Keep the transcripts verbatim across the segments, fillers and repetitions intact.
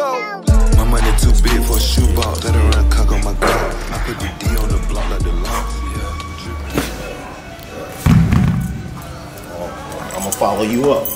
go. My money too big for a shoebox. Let her run cock on my gut. I put the D on the block like the law. Yeah. I'ma follow you up.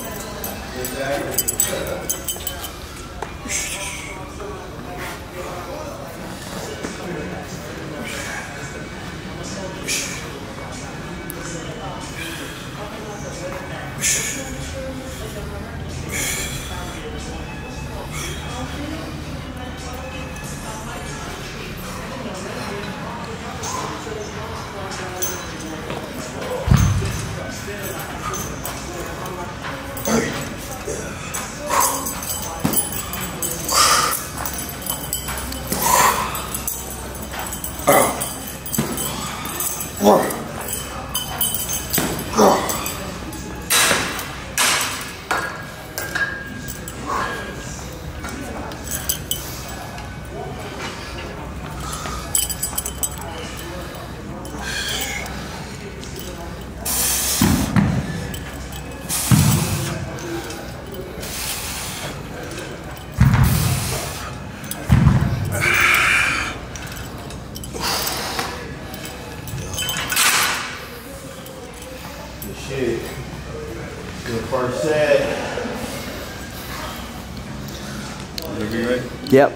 Yep.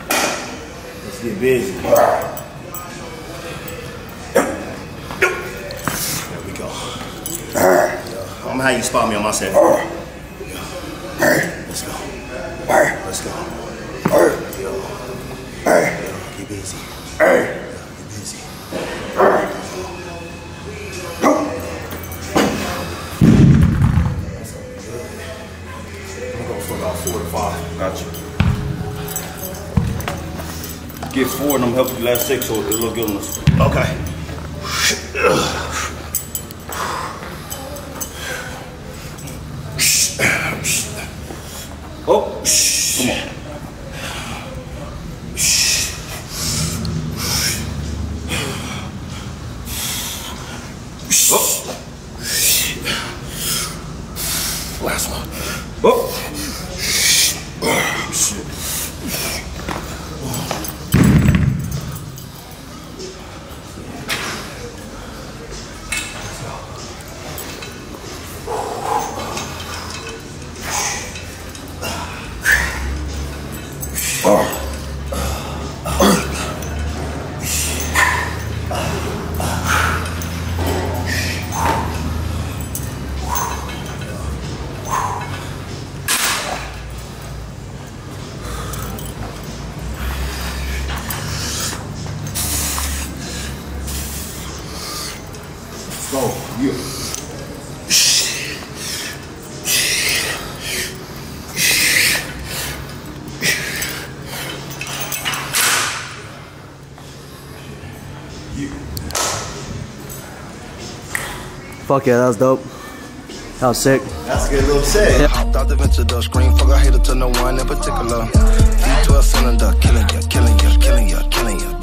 Let's get busy. There we go. I don't know how you spot me on my set. Let's go. Let's go. Get busy. Get busy. That's gonna be good. I'm going for about four to five. Got you. Get four and I'm helping you last six, so it'll look illness. Okay. Oh, come on. Oh. Last one. Oh. Shit. Oh, yeah. Fuck yeah, that was dope. That was sick. That's a good little set. Yeah. I thought the venture door screen, fuck I hate it to no one in particular. V twelve cylinder, killing ya, killing ya, killing ya, killing ya.